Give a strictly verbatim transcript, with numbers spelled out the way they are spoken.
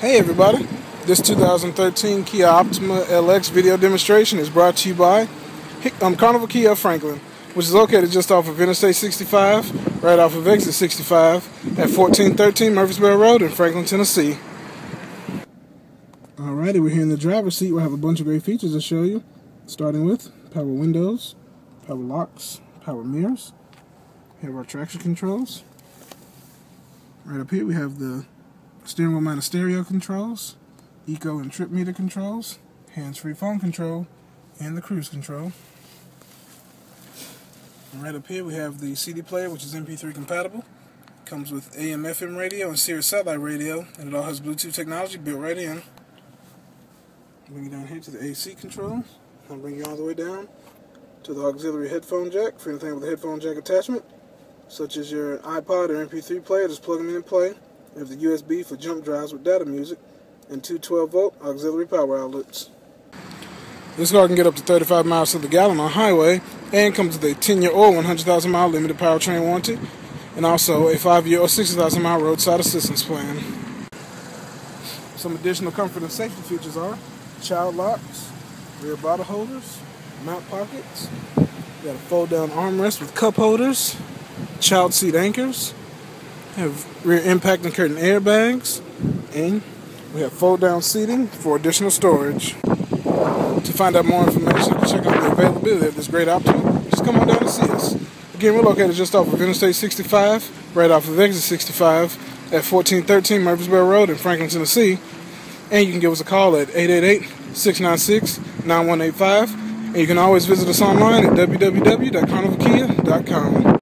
Hey everybody, this two thousand thirteen Kia Optima L X video demonstration is brought to you by um, Carnival Kia Franklin, which is located just off of Interstate sixty-five, right off of Exit sixty-five at fourteen thirteen Murfreesboro Road in Franklin, Tennessee. Alrighty, we're here in the driver's seat. We'll have a bunch of great features to show you, starting with power windows, power locks, power mirrors. We have our traction controls. Right up here we have the steering wheel mounted stereo controls, eco and trip meter controls, hands-free phone control, and the cruise control. And right up here we have the C D player, which is M P three compatible. It comes with A M F M radio and Sirius satellite radio, and it all has Bluetooth technology built right in. Bring you down here to the A C controls. I'll bring you all the way down to the auxiliary headphone jack for anything with a headphone jack attachment, such as your iPod or M P three player. Just plug them in and play. You have the U S B for jump drives with data music, and two twelve volt auxiliary power outlets. This car can get up to thirty-five miles to the gallon on highway, and comes with a ten year or one hundred thousand mile limited powertrain warranty, and also a five year or sixty thousand mile roadside assistance plan. Some additional comfort and safety features are child locks, rear bottle holders, mount pockets. You got a fold down armrest with cup holders, child seat anchors. We have rear impact and curtain airbags, and we have fold-down seating for additional storage. To find out more information, check out the availability of this great Optima. Just come on down and see us. Again, we're located just off of Interstate sixty-five, right off of Exit sixty-five, at fourteen thirteen Murfreesboro Road in Franklin, Tennessee. And you can give us a call at eight eight eight, six nine six, nine one eight five. And you can always visit us online at w w w dot carnival kia dot com.